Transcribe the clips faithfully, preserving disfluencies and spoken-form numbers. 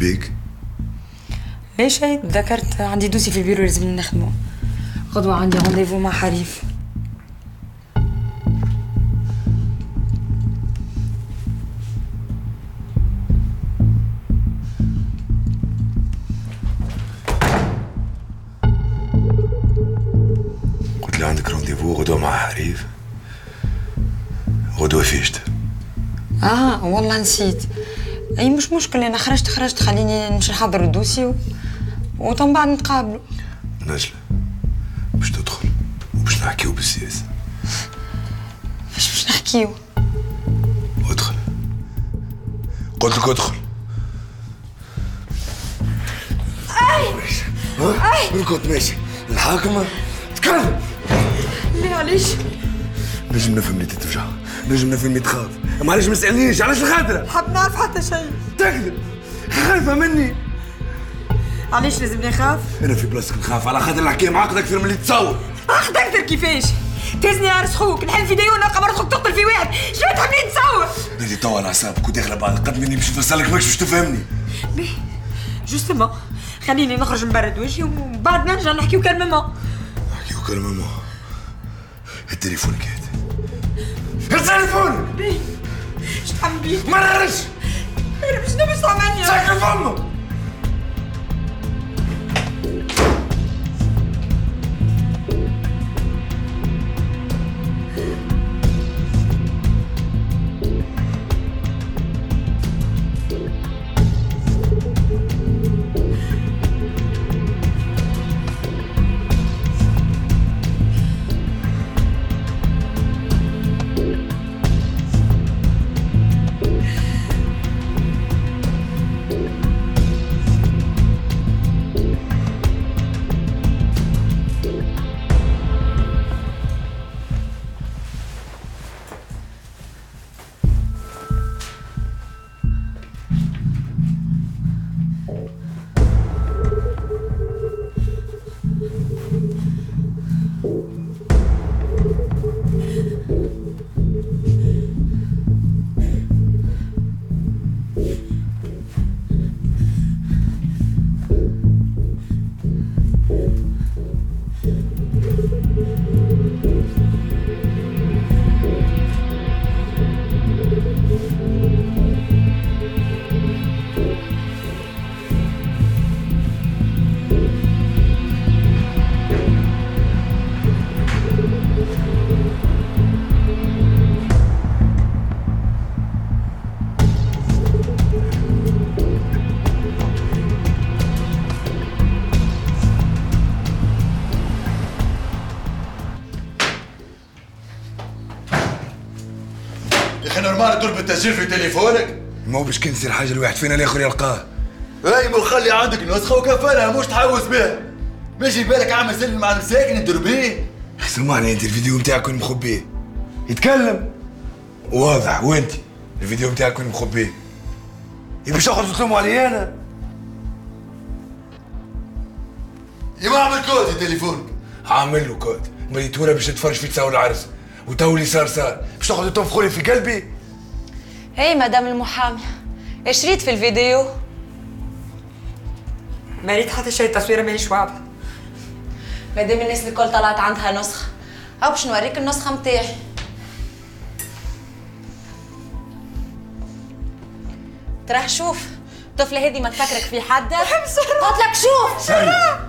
بيك؟ ليش هيك؟ تذكرت عندي دوسي في البيرو لازم نخدمه. غدوة عندي رونديفو مع حريف. قلت لي عندك رونديفو غدوة مع حريف. غدوة فيشت. اه والله نسيت. اي مش مشكل، انا خرجت خرجت خليني نمشي نحضر الدوسي و... وطن بعد نتقابلوا. نجلة باش تدخل وباش نحكيو بالسياسة. باش باش نحكيو؟ ادخل قلت لك ادخل. اي اي وين كنت ماشي؟ الحاكمة تكلم. لا علاش؟ نجم نفهم اللي تتفجع، نجم نفهم اللي تخاف، ما علاش ما تسألنيش؟ علاش الخاطرة؟ حاب نعرف حتى شيء. تكذب، خايفة مني. علاش لازم نخاف؟ أنا في بلاصتك نخاف على خاطر الحكاية معقدة أكثر من اللي تصور. عقد أكثر كيفاش؟ تهزني عرس خوك، نحل في ديون نلقى مرات خوك تقتل في واحد، شنو تحبني تصور؟ نادي توا على أعصابك وداخلة بعض قد مني باش نفسرلك ماكش باش تفهمني. باهي، جوستومون، خليني نخرج نبرد وجهي ومن بعد نرجع نحكيو كالماما. نحكيو كالماما. التليفون كاد. التليفون! باهي. شو تعمل بيك؟ ما نعرفش! أنا شنو باش تعملني؟ سكر فمك! نورمال تربط التسجيل في تليفونك؟ ما هو باش كي تصير حاجه الواحد فينا الاخر يلقاه. اي من الخلي عندك نسخه وكفالها مش تحوس بها. ماشي بالك عامل سلم مع المساكن يدير بيه؟ سمعني انت الفيديو نتاعك وين مخبيه؟ يتكلم واضح وانت الفيديو نتاعك وين مخبيه؟ يا باش تاخذ تلوموا علي انا؟ يا ما عمل كود في تليفونك؟ عامل له كود، مريتونا باش تتفرج في تساوي العرس. وتو اللي صار صار، باش تاخذوا تنفخوني في قلبي؟ اي مدام المحامية، اش ريت في الفيديو؟ ما ريت حتى شيء، التصويرة ماهيش واضحة. مدام الناس الكل طلعت عندها نسخة، أو باش نوريك النسخة متاعي. تراه شوف، الطفلة هذه ما تفكرك في حدا؟ قالت لك شوف! شراه!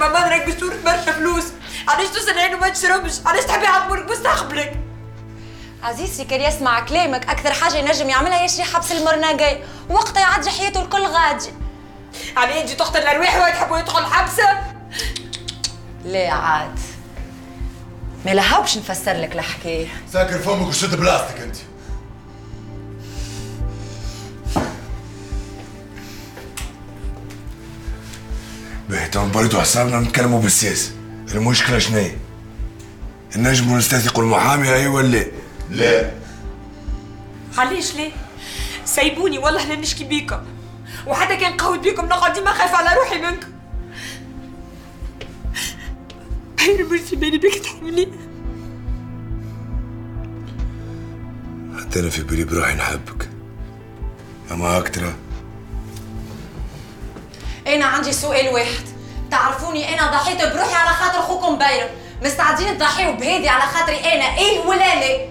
ماما راك بصورة برشا فلوس، علاش توصل عين وما تشربش؟ علاش تحبي عمرك مستقبلك؟ عزيزتي كان يسمع كلامك أكثر حاجة ينجم يعملها يشري حبس المرناقي، وقتها يعدي حياته الكل غادي. علاه تجي تقتل الأرواح وتحبوا يدخل حبسة؟ لا عاد. ما لهاوبش نفسر لك الحكاية. ساكر فمك وشد بلاصتك أنت. باهي توا نبردوا حسابنا ونتكلموا بالسياسة، المشكلة شناهي؟ نجموا نستثقوا المحامي أي ولا لا؟ لا. علاش لا؟ سيبوني والله لا نشكي بيكم، وحتى كان قهوت بيكم نقعد ديما خايفة على روحي منكم. باهي مرسي بالي بيك تحملي. كنت انا في بالي بروحي نحبك، اما اكتر. انا عندي سؤال واحد، تعرفوني انا ضحيت بروحي على خاطر اخوكم بايرم، مستعدين تضحيوا بهادي على خاطري انا، ايه ولا لا؟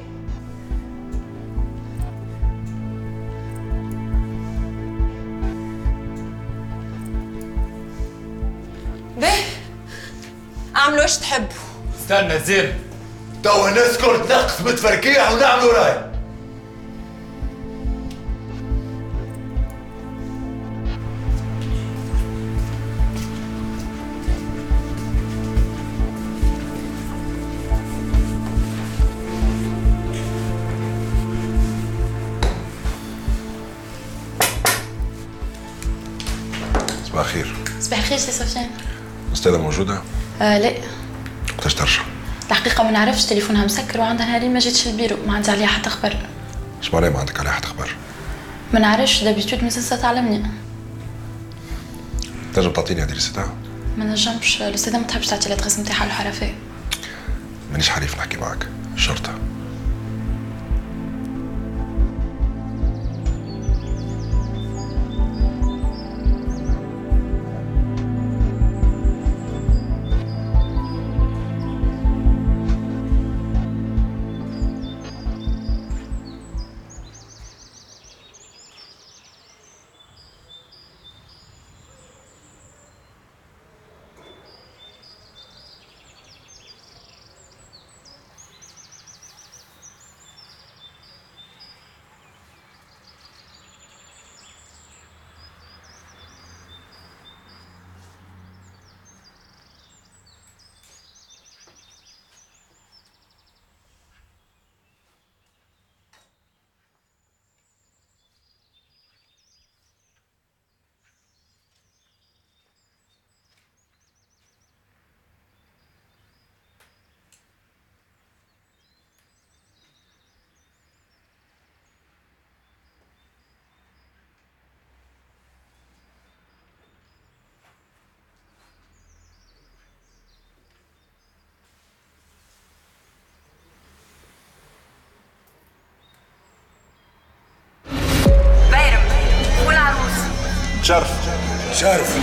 باهي اعملوا ايش تحبوا. استنى زين، توا نسكت نقص متفركيح ونعملوا راي. صباح الخير. صباح الخير سي سفيان. الأستاذة موجودة؟ آه لا. وقتاش ترجع؟ الحقيقة ما نعرفش، تليفونها مسكر وعندها نهارين ما جاتش البيرو، ما عندي عليها حتى خبر. إيش معناها ما عندك عليها حتى خبر؟ ما نعرفش، دابيتود ما تنسى تعلمني. تنجم تعطيني أدريس تاعها؟ ما نجمش، الأستاذة ما تحبش تعطي الأدريس نتاعها للحرفاء. مانيش حريف نحكي معاك، شرطة. شرف شرف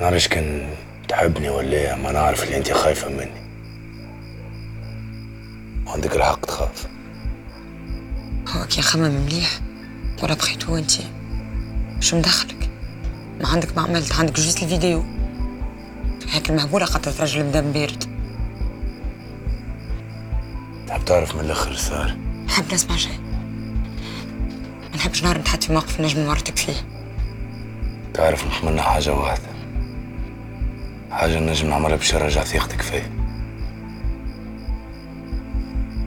نعرفش كان تحبني ولا ما نعرف اللي انت خايفة مني، عندك الحق تخاف. هاك يا خمم مليح ولا بخيتو انت شو مدخلك؟ ما عندك ما عملت، عندك جوست الفيديو هاك المهبولة قتلت رجل بدم بارد. تحب تعرف من الاخر صار؟ نحب نسمع شيء، ما نحبش نهار نتحط في موقف نجم نورطك فيه. تعرف نحملنا حاجة واحدة، حاجة نجم نعملها باش نرجع ثقتك فيا.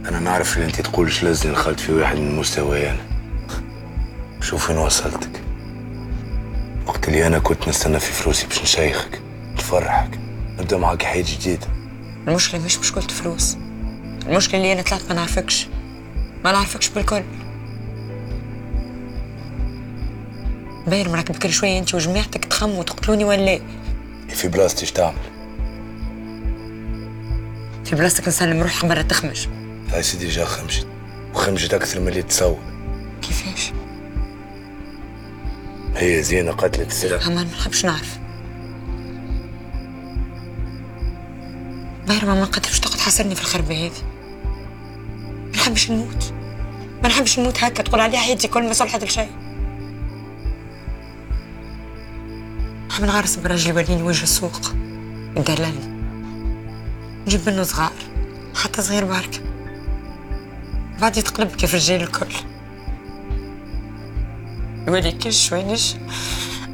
أنا نعرف اللي أنت تقولش لازم دخلت في واحد من مستواي أنا، شوف فين وصلتك. وقت اللي أنا كنت نستنى في فلوسي باش نشيخك، نفرحك، نبدا معاك حياة جديدة. المشكلة مش مشكلة فلوس، المشكلة اللي أنا طلعت ما نعرفكش، ما نعرفكش بالكل. باير مراكب كل شوية انت وجماعتك تخموا وتقتلوني ولا اللي في بلاصتي اش تعمل؟ في بلاصتك نسلم روحي برا تخمج. هاي سيدي جا خمجت، وخمجت أكثر من اللي تصور. كيفاش؟ هي زينة قتلت السلعة. أما ما نحبش نعرف. باهرة ما نقدرش تقعد تحاسرني في الخربة هذه. ما نحبش نموت. ما نحبش نموت هكا تقول عليها حياتي كل ما صلحت لشيء. نحب نعرس براجل يوليني وجه السوق يدللني. نجيب منه صغار حتى صغير برك بعد يتقلب كيف الرجال الكل يولي كل شوي نش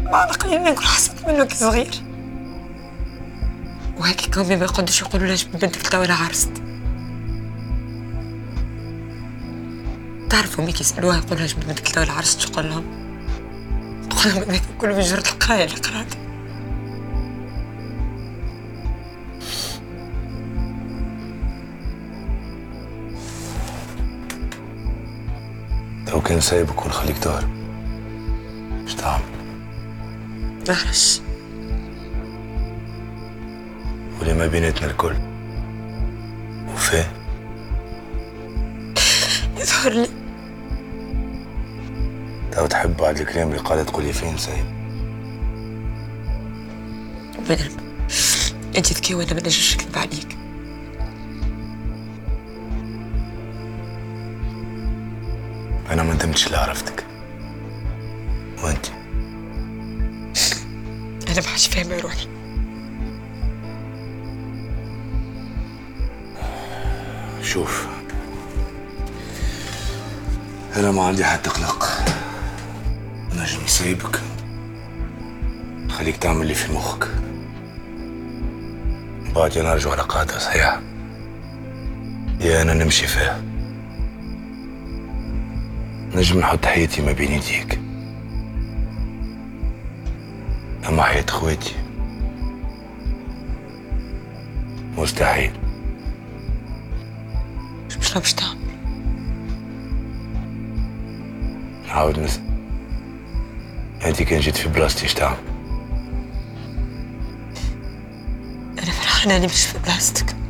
مع الأقل نقول حسنت منه كي صغير وهكاك هما ما يقعدوش يقولوا لها جبت بنتك توا ولا عرست. تعرفوا ميك يسألوها يقولوا لها جبت بنتك توا ولا عرست شو قال لهم؟ تقول لهم هذاك كله مجرد القراية اللي قراتها. لو كان سايبك ونخليك تهرب مش تعمل؟ نهرش ولي ما بيناتنا الكل وفاه يظهر لي. لو تحب بعد الكلام اللي قالت تقولي فين سايب بنام. انت تكي وانا ما نجمش نكذب عليك. أنا ما ندمتش اللي عرفتك. وأنت؟ أنا ما حاش فاهمة روحي. شوف أنا ما عندي حتى قلق. نجم نسيبك نخليك تعمل اللي في مخك. بعد نرجع على قاعدة صحيحة يا أنا نمشي فيها. نجم نحط حياتي ما بين يديك، أما حياة خواتي مستحيل. شو باش تعمل؟ نعاود نسأل، أنت كان جيت في بلاصتي اش تعمل؟ أنا فرحانة إني مش في بلاصتك.